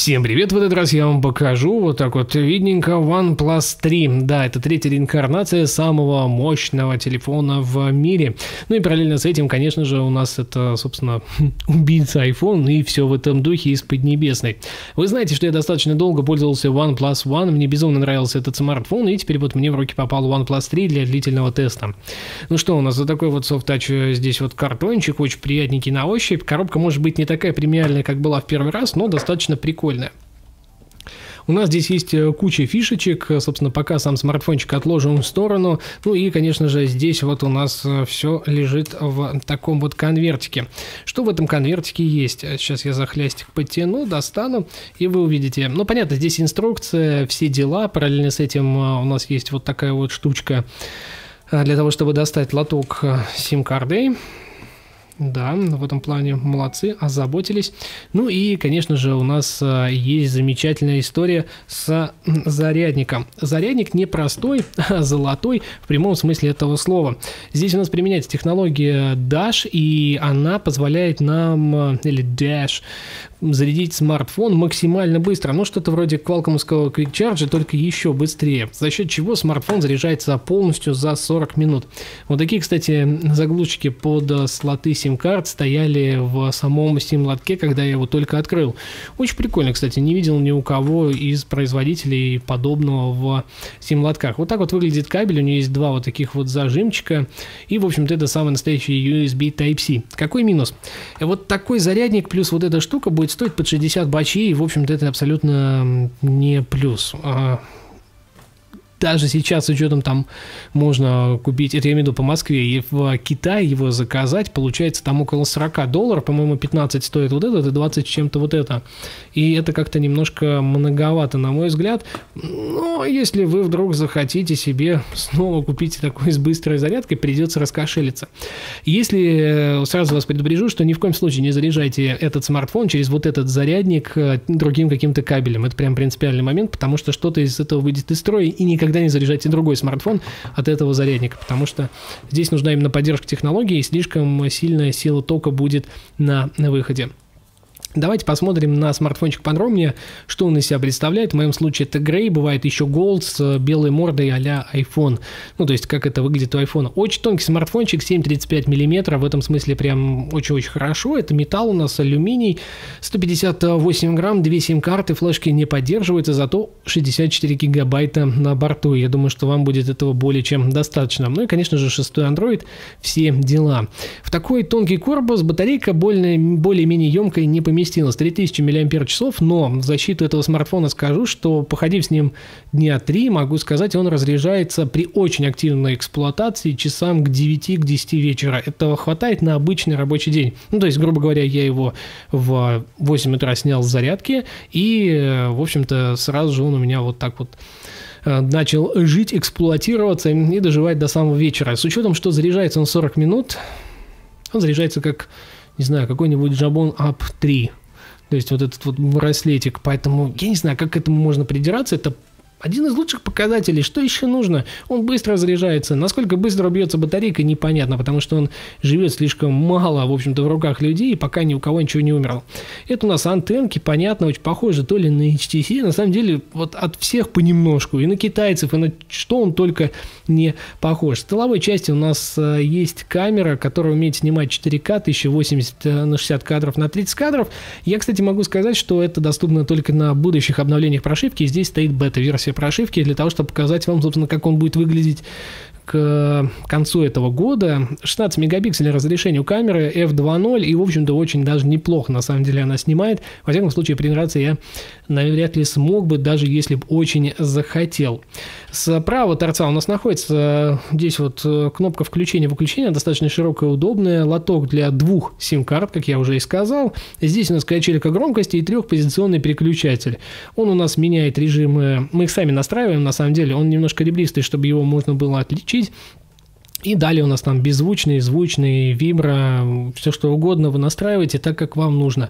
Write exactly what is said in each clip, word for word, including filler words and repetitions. Всем привет! В этот раз я вам покажу вот так вот видненько OnePlus три. Да, это третья реинкарнация самого мощного телефона в мире. Ну и параллельно с этим, конечно же, у нас это, собственно, убийца iPhone и все в этом духе из Поднебесной. Вы знаете, что я достаточно долго пользовался OnePlus One, мне безумно нравился этот смартфон, и теперь вот мне в руки попал OnePlus три для длительного теста. Ну что, у нас вот такой вот софт-тач, здесь вот картончик, очень приятненький на ощупь. Коробка может быть не такая премиальная, как была в первый раз, но достаточно прикольная. Прикольная. У нас здесь есть куча фишечек, собственно, пока сам смартфончик отложим в сторону. Ну и, конечно же, здесь вот у нас все лежит в таком вот конвертике. Что в этом конвертике есть? Сейчас я за хлястик потяну, достану, и вы увидите. Ну, понятно, здесь инструкция, все дела. Параллельно с этим у нас есть вот такая вот штучка для того, чтобы достать лоток сим-карты. Да, в этом плане молодцы, озаботились. Ну и, конечно же, у нас есть замечательная история с зарядником. Зарядник не простой, а золотой в прямом смысле этого слова. Здесь у нас применяется технология Dash, и она позволяет нам, или Dash, зарядить смартфон максимально быстро. Ну, что-то вроде Qualcomm'ского Quick Charge, только еще быстрее. За счет чего смартфон заряжается полностью за сорок минут. Вот такие, кстати, заглушки под слоты сим карт стояли в самом сим-лотке, когда я его только открыл. Очень прикольно, кстати, не видел ни у кого из производителей подобного в сим-лотках. Вот так вот выглядит кабель, у нее есть два вот таких вот зажимчика, и, в общем-то, это самый настоящий ю эс би тайп си. Какой минус? Вот такой зарядник плюс вот эта штука будет стоить под шестьдесят бачей, и, в общем-то, это абсолютно не плюс. Даже сейчас, с учетом, там можно купить, это я имею в виду по Москве, и в Китае его заказать, получается там около сорока долларов, по-моему, пятнадцать стоит вот этот, и двадцать с чем-то вот это. И это как-то немножко многовато, на мой взгляд. Но если вы вдруг захотите себе снова купить такой с быстрой зарядкой, придется раскошелиться. Если, сразу вас предупрежу, что ни в коем случае не заряжайте этот смартфон через вот этот зарядник другим каким-то кабелем. Это прям принципиальный момент, потому что что-то из этого выйдет из строя, и никогда Никогда не заряжайте другой смартфон от этого зарядника, потому что здесь нужна именно поддержка технологии, и слишком сильная сила тока будет на, на выходе. Давайте посмотрим на смартфончик подробнее, что он из себя представляет. В моем случае это грей, бывает еще голд с белой мордой а-ля iPhone. Ну, то есть, как это выглядит у iPhone. Очень тонкий смартфончик, семь тридцать пять миллиметров, в этом смысле прям очень-очень хорошо. Это металл у нас, алюминий, сто пятьдесят восемь грамм, две сим-карты, флешки не поддерживаются, зато шестьдесят четыре гигабайта на борту. Я думаю, что вам будет этого более чем достаточно. Ну и, конечно же, шестой Android, все дела. В такой тонкий корпус батарейка более-менее емкая не помещается. три тысячи миллиампер-часов, но в защиту этого смартфона скажу, что, походив с ним дня три, могу сказать, он разряжается при очень активной эксплуатации часам к девяти к десяти вечера. Этого хватает на обычный рабочий день. Ну, то есть, грубо говоря, я его в восемь утра снял с зарядки, и, в общем-то, сразу же он у меня вот так вот начал жить, эксплуатироваться и доживать до самого вечера. С учетом, что заряжается он сорок минут, он заряжается как... не знаю, какой-нибудь Jabon Up три, то есть вот этот вот браслетик, поэтому я не знаю, как к этому можно придираться, это один из лучших показателей, что еще нужно, он быстро заряжается, насколько быстро бьется батарейка, непонятно, потому что он живет слишком мало, в общем-то, в руках людей, и пока ни у кого ничего не умерло. Это у нас антенки, понятно, очень похожи то ли на эйч ти си, на самом деле, вот от всех понемножку, и на китайцев, и на что он только не похож. В столовой части у нас есть камера, которая умеет снимать четыре ка, тысяча восемьдесят на шестьдесят кадров на тридцать кадров. Я, кстати, могу сказать, что это доступно только на будущих обновлениях прошивки, и здесь стоит бета-версия прошивки для того, чтобы показать вам, собственно, как он будет выглядеть к концу этого года. шестнадцать мегапикселей разрешение у камеры, эф два ноль, и, в общем-то, очень даже неплохо, на самом деле, она снимает. Во всяком случае, придраться я, навряд ли, смог бы, даже если бы очень захотел. Справа торца у нас находится здесь вот кнопка включения-выключения, достаточно широкая, удобная, лоток для двух сим-карт, как я уже и сказал. Здесь у нас качелька громкости и трехпозиционный переключатель. Он у нас меняет режимы, мы их сами настраиваем, на самом деле, он немножко ребристый, чтобы его можно было отличить. И далее у нас там беззвучные, звучные, вибро, все что угодно вы настраиваете так, как вам нужно.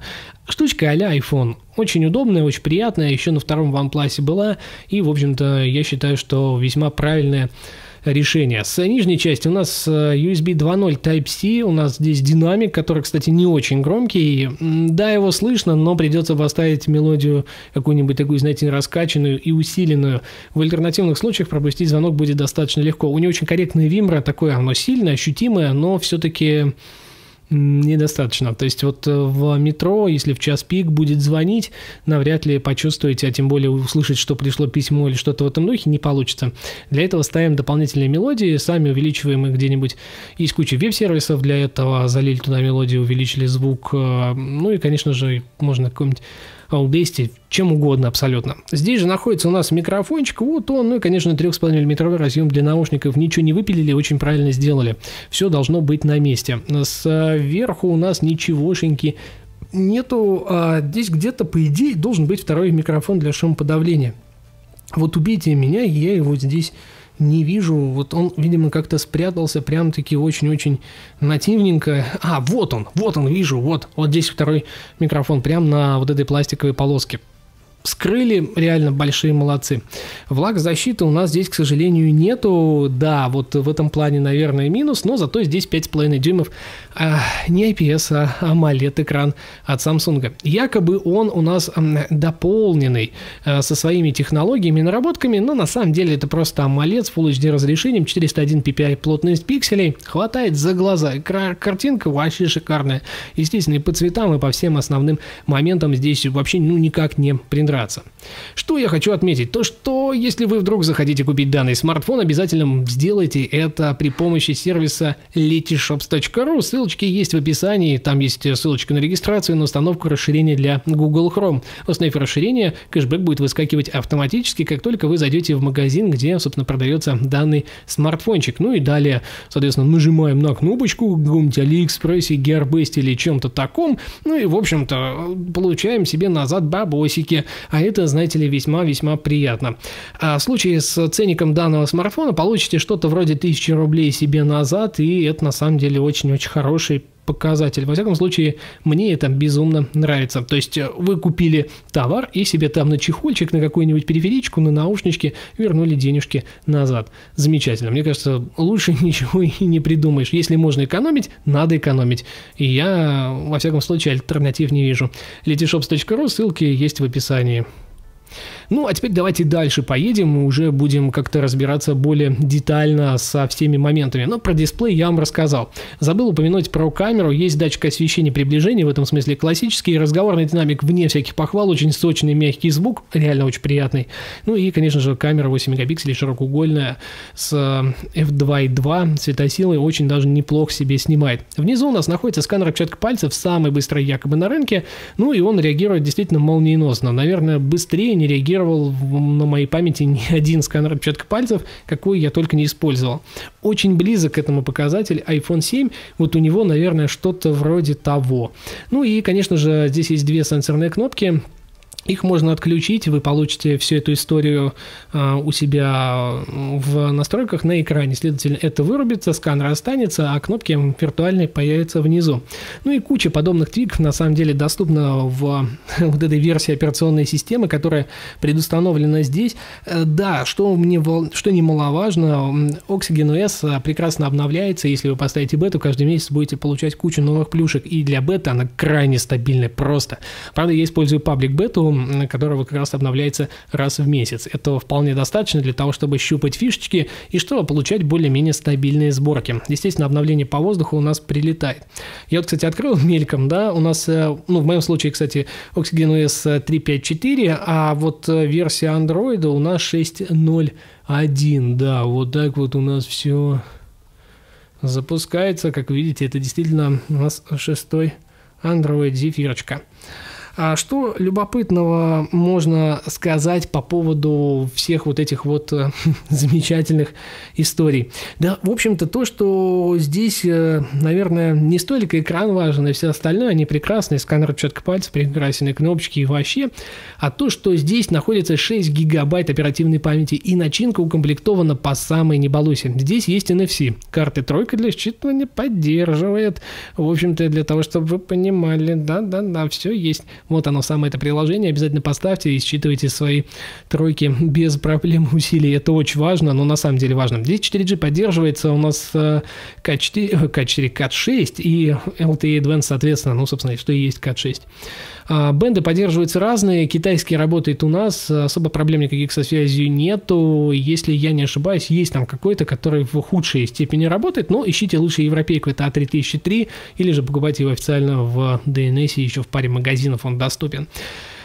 Штучка а-ля iPhone. Очень удобная, очень приятная, еще на втором OnePlus'е была. И, в общем-то, я считаю, что весьма правильная решение. С нижней части у нас ю эс би два ноль тайп си, у нас здесь динамик, который, кстати, не очень громкий. Да, его слышно, но придется поставить мелодию какую-нибудь такую, знаете, раскачанную и усиленную. В альтернативных случаях пропустить звонок будет достаточно легко. У него очень корректное вибро, такое оно сильное, ощутимое, но все-таки недостаточно. То есть вот в метро, если в час пик будет звонить, навряд ли почувствуете, а тем более услышать, что пришло письмо или что-то в этом духе, не получится. Для этого ставим дополнительные мелодии, сами увеличиваем их где-нибудь. Есть куча веб-сервисов для этого, залили туда мелодию, увеличили звук. Ну и, конечно же, можно какой-нибудь аудести, чем угодно абсолютно. Здесь же находится у нас микрофончик, вот он, ну и, конечно, три и пять миллиметровый разъем для наушников. Ничего не выпилили, очень правильно сделали. Все должно быть на месте. Сверху у нас ничегошеньки нету. А здесь где-то, по идее, должен быть второй микрофон для шумоподавления. Вот убейте меня, я его здесь не вижу. Вот он, видимо, как-то спрятался прям-таки очень-очень нативненько. А, вот он, вот он, вижу, вот. Вот здесь второй микрофон, прям на вот этой пластиковой полоске. Скрыли, реально большие молодцы. Влагозащиты у нас здесь, к сожалению, нету. Да, вот в этом плане, наверное, минус, но зато здесь пять с половиной дюймов. А, не ай пи эс, а AMOLED экран от Samsung. Якобы он у нас дополненный а, со своими технологиями и наработками, но на самом деле это просто AMOLED с Full эйч ди разрешением, четыреста один пи пи ай плотность пикселей. Хватает за глаза. Кра- картинка вообще шикарная. Естественно, и по цветам, и по всем основным моментам здесь вообще ну никак не приносит. Что я хочу отметить, то что если вы вдруг захотите купить данный смартфон, обязательно сделайте это при помощи сервиса Letyshops точка ру, ссылочки есть в описании, там есть ссылочка на регистрацию, на установку расширения для Google Chrome. Установив расширение, кэшбэк будет выскакивать автоматически, как только вы зайдете в магазин, где, собственно, продается данный смартфончик. Ну и далее, соответственно, нажимаем на кнопочку, каком-нибудь Алиэкспрессе, Gearbest или чем-то таком, ну и, в общем-то, получаем себе назад бабосики. А это, знаете ли, весьма-весьма приятно. А в случае с ценником данного смартфона получите что-то вроде тысячи рублей себе назад, и это на самом деле очень-очень хороший показатель. Во всяком случае, мне это безумно нравится. То есть вы купили товар и себе там на чехольчик, на какую-нибудь периферичку, на наушнички вернули денежки назад. Замечательно. Мне кажется, лучше ничего и не придумаешь. Если можно экономить, надо экономить. И я, во всяком случае, альтернатив не вижу. Letyshops точка ру, ссылки есть в описании. Ну, а теперь давайте дальше поедем, мы уже будем как-то разбираться более детально со всеми моментами. Но про дисплей я вам рассказал. Забыл упомянуть про камеру. Есть датчик освещения приближения, в этом смысле классический. Разговорный динамик, вне всяких похвал, очень сочный, мягкий звук, реально очень приятный. Ну и, конечно же, камера восемь мегапикселей, широкоугольная, с эф два и два светосилой, очень даже неплохо себе снимает. Внизу у нас находится сканер отпечатка пальцев, самый быстрый якобы на рынке. Ну и он реагирует действительно молниеносно. Наверное, быстрее не реагирует на моей памяти ни один сканер отпечатка пальцев, какой я только не использовал. Очень близок к этому показатель айфон семь, вот у него, наверное, что-то вроде того. Ну и, конечно же, здесь есть две сенсорные кнопки. Их можно отключить, вы получите всю эту историю э, у себя в настройках на экране. Следовательно, это вырубится, сканер останется, а кнопки виртуальные появятся внизу. Ну и куча подобных твиков на самом деле доступна в вот этой версии операционной системы, которая предустановлена здесь. Да, что мне что немаловажно, OxygenOS прекрасно обновляется. Если вы поставите бету, каждый месяц будете получать кучу новых плюшек. И для бета она крайне стабильная просто. Правда, я использую паблик бету, которого как раз обновляется раз в месяц. Этого вполне достаточно для того, чтобы щупать фишечки и чтобы получать более-менее стабильные сборки. Естественно, обновление по воздуху у нас прилетает. Я вот, кстати, открыл мельком, да, у нас, ну, в моем случае, кстати, оксиген о эс три пять четыре, а вот версия Android у нас шесть ноль один, да, вот так вот у нас все запускается, как видите, это действительно у нас шестой Android зефирочка. А что любопытного можно сказать по поводу всех вот этих вот замечательных историй? Да, в общем-то, то, что здесь, наверное, не столько экран важен, и все остальное, они прекрасные, сканер отпечатка пальцев, прекрасные кнопочки и вообще, а то, что здесь находится шесть гигабайт оперативной памяти, и начинка укомплектована по самой неболусе. Здесь есть эн эф си, карты тройка для считывания поддерживает, в общем-то, для того, чтобы вы понимали, да-да-да, все есть. Вот оно, самое это приложение. Обязательно поставьте и считывайте свои тройки без проблем усилий. Это очень важно, но на самом деле важно. Здесь четыре джи поддерживается у нас кат четыре, кат шесть и эл ти и Advanced, соответственно. Ну, собственно, что и есть кат шесть. Бенды поддерживаются разные. Китайский работает у нас. Особо проблем никаких со связью нету. Если я не ошибаюсь, есть там какой-то, который в худшей степени работает. Но ищите лучше европейку. Это а три тысячи три. Или же покупайте его официально в ди эн эс. Еще в паре магазинов он доступен.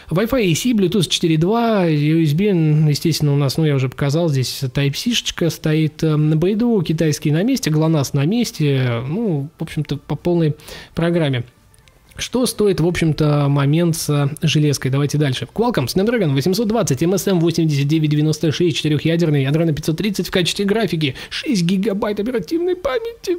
Wi-Fi эй си, Bluetooth четыре точка два, ю эс би, естественно, у нас, ну, я уже показал, здесь Type-C-шечка стоит, Beidou, китайский на месте, GLONASS на месте, ну, в общем-то, по полной программе. Что стоит, в общем-то, момент с железкой? Давайте дальше. Qualcomm Snapdragon восемьсот двадцать, эм эс эм восемьдесят девять девяносто шесть, четырехъядерный, ядро на пятьсот тридцать в качестве графики, шесть гигабайт оперативной памяти.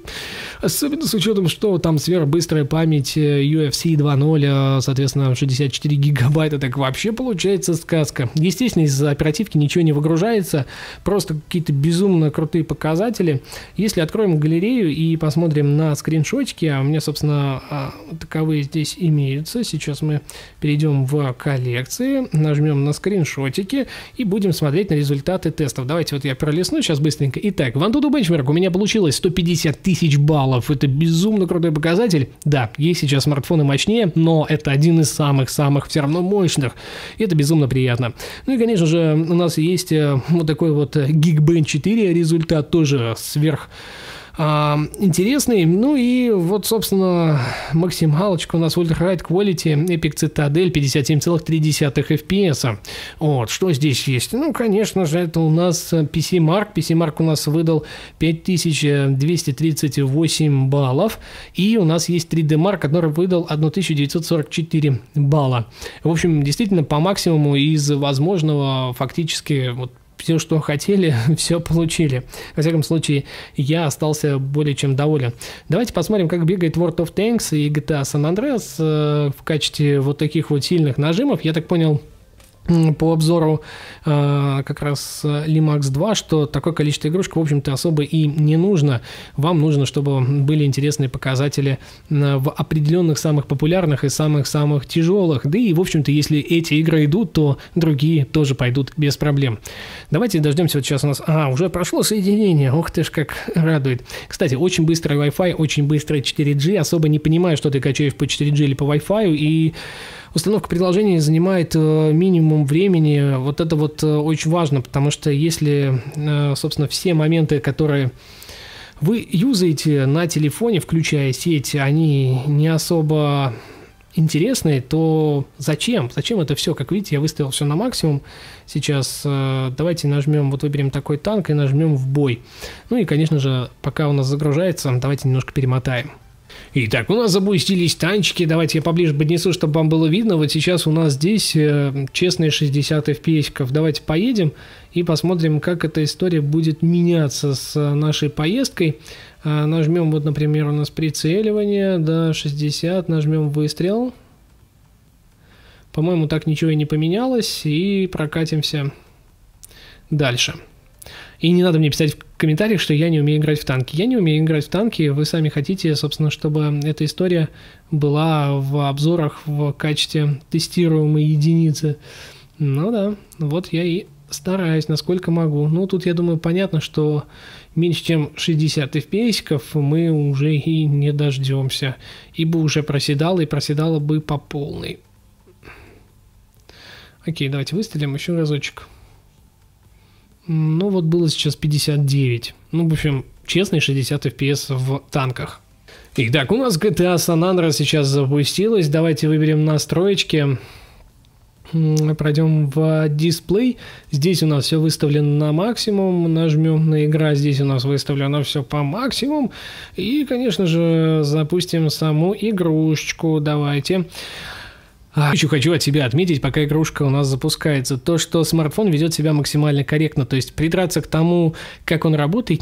Особенно с учетом, что там сверхбыстрая память ю эф эс два ноль, соответственно, шестьдесят четыре гигабайта, так вообще получается сказка. Естественно, из оперативки ничего не выгружается, просто какие-то безумно крутые показатели. Если откроем галерею и посмотрим на скриншотики, а у меня, собственно, таковые здесь имеются. Сейчас мы перейдем в коллекции, нажмем на скриншотики и будем смотреть на результаты тестов. Давайте вот я пролистну сейчас быстренько. Итак, в Antutu Benchmark у меня получилось сто пятьдесят тысяч баллов. Это безумно крутой показатель. Да, есть сейчас смартфоны мощнее, но это один из самых-самых все равно мощных. И это безумно приятно. Ну и, конечно же, у нас есть вот такой вот Geekbench четыре результат, тоже сверх... интересный. Ну и вот, собственно, максималочка у нас Ultra High Quality, Epic Citadel, пятьдесят семь целых три десятых эф пи эс. Вот, что здесь есть? Ну, конечно же, это у нас пи си Mark. пи си Mark у нас выдал пять тысяч двести тридцать восемь баллов. И у нас есть три дэ марк, который выдал тысячу девятьсот сорок четыре балла. В общем, действительно, по максимуму из возможного фактически... вот, все, что хотели, все получили. Во всяком случае, я остался более чем доволен. Давайте посмотрим, как бегает World of Tanks и джи ти эй San Andreas э, в качестве вот таких вот сильных нажимов. Я так понял по обзору э, как раз Лимакс два, что такое количество игрушек, в общем-то, особо и не нужно. Вам нужно, чтобы были интересные показатели в определенных самых популярных и самых-самых тяжелых. Да и, в общем-то, если эти игры идут, то другие тоже пойдут без проблем. Давайте дождемся, вот сейчас у нас... А, уже прошло соединение. Ух ты ж, как радует. Кстати, очень быстрый Wi-Fi, очень быстрый четыре джи. Особо не понимаю, что ты качаешь по четыре джи или по Wi-Fi, и... установка приложения занимает э, минимум времени. Вот это вот э, очень важно, потому что если, э, собственно, все моменты, которые вы юзаете на телефоне, включая сеть, они не особо интересные, то зачем? Зачем это все? Как видите, я выставил все на максимум. Сейчас э, давайте нажмем, вот выберем такой танк и нажмем в бой. Ну и, конечно же, пока у нас загружается, давайте немножко перемотаем. Итак, у нас запустились танчики. Давайте я поближе поднесу, чтобы вам было видно. Вот сейчас у нас здесь э, честные шестьдесят эф пи эс-ков. Давайте поедем и посмотрим, как эта история будет меняться с нашей поездкой. Э, нажмем, вот, например, у нас прицеливание, да, шестьдесят, нажмем выстрел. По-моему, так ничего и не поменялось. И прокатимся дальше. И не надо мне писать в комментариях, что я не умею играть в танки. Я не умею играть в танки, вы сами хотите, собственно, чтобы эта история была в обзорах в качестве тестируемой единицы. Ну да, вот я и стараюсь, насколько могу. Ну, тут, я думаю, понятно, что меньше чем шестьдесят эф пи эс-ков мы уже и не дождемся, ибо уже проседало, и проседало бы по полной. Окей, давайте выстрелим еще разочек. Ну, вот было сейчас пятьдесят девять. Ну, в общем, честный шестьдесят эф пи эс в танках. Итак, у нас джи ти эй San Andreas сейчас запустилась. Давайте выберем настроечки. Пройдем в дисплей. Здесь у нас все выставлено на максимум. Нажмем на игра. Здесь у нас выставлено все по максимуму. И, конечно же, запустим саму игрушечку. Давайте... Еще хочу от себя отметить, пока игрушка у нас запускается, то, что смартфон ведет себя максимально корректно, то есть придраться к тому, как он работает,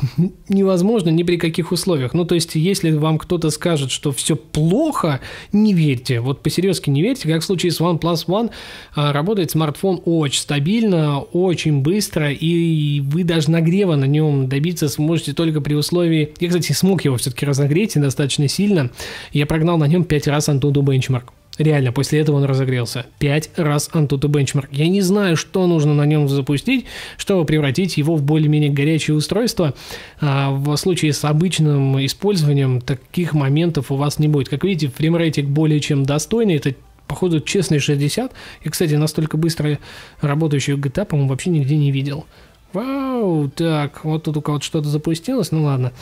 невозможно ни при каких условиях. Ну, то есть, если вам кто-то скажет, что все плохо, не верьте, вот по-серьезки не верьте, как в случае с OnePlus One, работает смартфон очень стабильно, очень быстро, и вы даже нагрева на нем добиться сможете только при условии... Я, кстати, смог его все-таки разогреть достаточно сильно, я прогнал на нем пять раз Antutu Benchmark. Реально, после этого он разогрелся. Пять раз Antutu Benchmark. Я не знаю, что нужно на нем запустить, чтобы превратить его в более-менее горячее устройство. А в случае с обычным использованием таких моментов у вас не будет. Как видите, фреймрейтик более чем достойный. Это, походу, честный шестьдесят. И, кстати, настолько быстро работающую джи ти эй, по-моему, вообще нигде не видел. Вау, так, вот тут у кого-то что-то запустилось, ну ладно,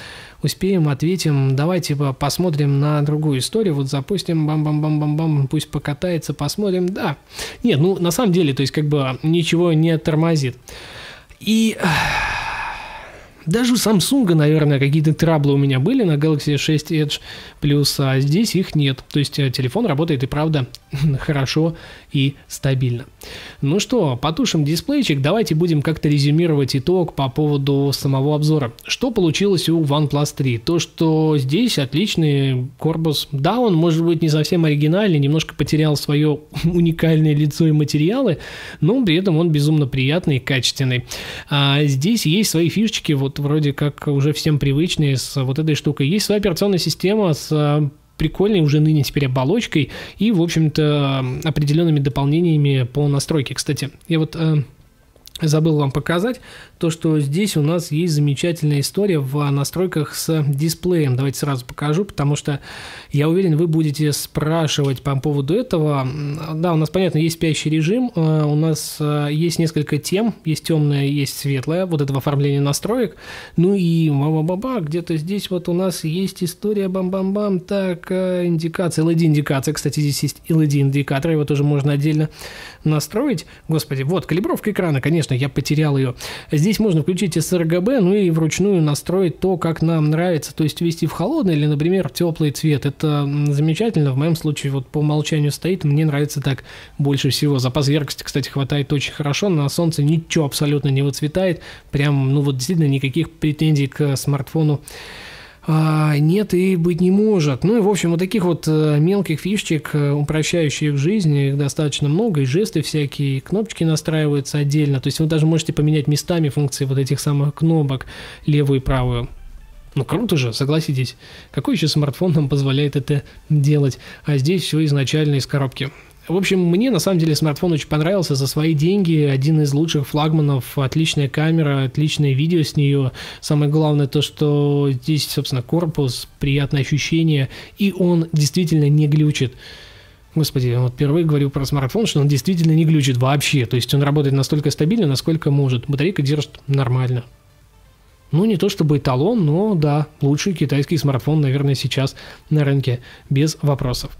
успеем, ответим, давайте посмотрим на другую историю, вот запустим, бам-бам-бам-бам-бам, пусть покатается, посмотрим, да, нет, ну на самом деле, то есть как бы ничего не тормозит, и даже у Samsung, наверное, какие-то траблы у меня были на Galaxy шесть Edge Plus, а здесь их нет. То есть телефон работает и правда хорошо и стабильно. Ну что, потушим дисплейчик, давайте будем как-то резюмировать итог по поводу самого обзора. Что получилось у OnePlus три? То, что здесь отличный корпус. Да, он может быть не совсем оригинальный, немножко потерял свое уникальное лицо и материалы, но при этом он безумно приятный и качественный. А здесь есть свои фишечки, вот вроде как уже всем привычные с вот этой штукой. Есть своя операционная система с прикольной уже ныне теперь оболочкой и, в общем-то, определенными дополнениями по настройке. Кстати, я вот э, забыл вам показать то, что здесь у нас есть замечательная история в настройках с дисплеем. Давайте сразу покажу, потому что я уверен, вы будете спрашивать по поводу этого. Да, у нас, понятно, есть спящий режим, э, у нас э, есть несколько тем, есть темная, есть светлая, вот это в оформлении настроек. Ну и ба-ба-ба-ба, где-то здесь вот у нас есть история, бам-бам-бам, так, э, индикация, эл и ди-индикация, кстати, здесь есть эл и ди-индикатор, его тоже можно отдельно настроить. Господи, вот, калибровка экрана, конечно, я потерял ее. Здесь можно включить эс эр гэ бэ, ну и вручную настроить то, как нам нравится, то есть ввести в холодный или, например, теплый цвет. Это замечательно, в моем случае вот по умолчанию стоит, мне нравится так больше всего. Запас яркости, кстати, хватает очень хорошо, на солнце ничего абсолютно не выцветает, прям, ну вот действительно никаких претензий к смартфону А, нет и быть не может. Ну и в общем вот таких вот мелких фишечек, упрощающих жизнь, их достаточно много, и жесты всякие, и кнопочки настраиваются отдельно, то есть вы даже можете поменять местами функции вот этих самых кнопок, левую и правую. Ну круто же, согласитесь, какой еще смартфон нам позволяет это делать, а здесь все изначально из коробки. В общем, мне на самом деле смартфон очень понравился за свои деньги, один из лучших флагманов, отличная камера, отличное видео с нее. Самое главное то, что здесь, собственно, корпус, приятное ощущение, и он действительно не глючит. Господи, вот впервые говорю про смартфон, что он действительно не глючит вообще, то есть он работает настолько стабильно, насколько может, батарейка держит нормально. Ну, не то чтобы эталон, но да, лучший китайский смартфон, наверное, сейчас на рынке, без вопросов.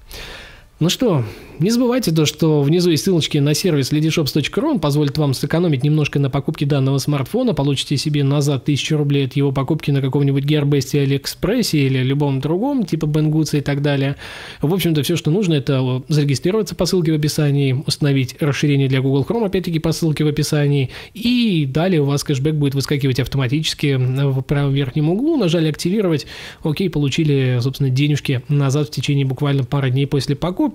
Ну что, не забывайте то, что внизу есть ссылочки на сервис Letyshops точка ру, он позволит вам сэкономить немножко на покупке данного смартфона, получите себе назад тысячу рублей от его покупки на каком-нибудь гербесте, Алиэкспрессе или любом другом, типа Банггудса и так далее. В общем-то, все, что нужно, это зарегистрироваться по ссылке в описании, установить расширение для Google Chrome, опять-таки по ссылке в описании, и далее у вас кэшбэк будет выскакивать автоматически в правом верхнем углу, нажали «Активировать», окей, получили, собственно, денежки назад в течение буквально пары дней после покупки.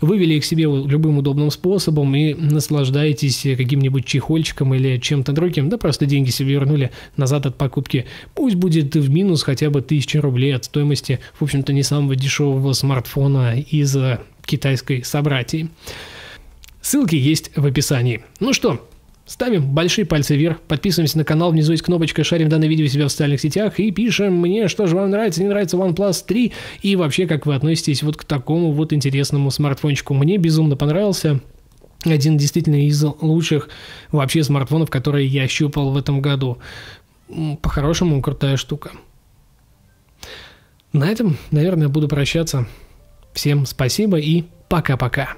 Вывели их себе любым удобным способом и наслаждаетесь каким-нибудь чехольчиком или чем-то другим. Да просто деньги себе вернули назад от покупки. Пусть будет в минус хотя бы тысяча рублей от стоимости, в общем-то, не самого дешевого смартфона из китайской собратьи. Ссылки есть в описании. Ну что, ставим большие пальцы вверх, подписываемся на канал, внизу есть кнопочка, шарим данное видео у себя в социальных сетях и пишем мне, что же вам нравится, не нравится OnePlus три и вообще, как вы относитесь вот к такому вот интересному смартфончику. Мне безумно понравился. Один действительно из лучших вообще смартфонов, которые я щупал в этом году. По-хорошему, крутая штука. На этом, наверное, буду прощаться. Всем спасибо и пока-пока.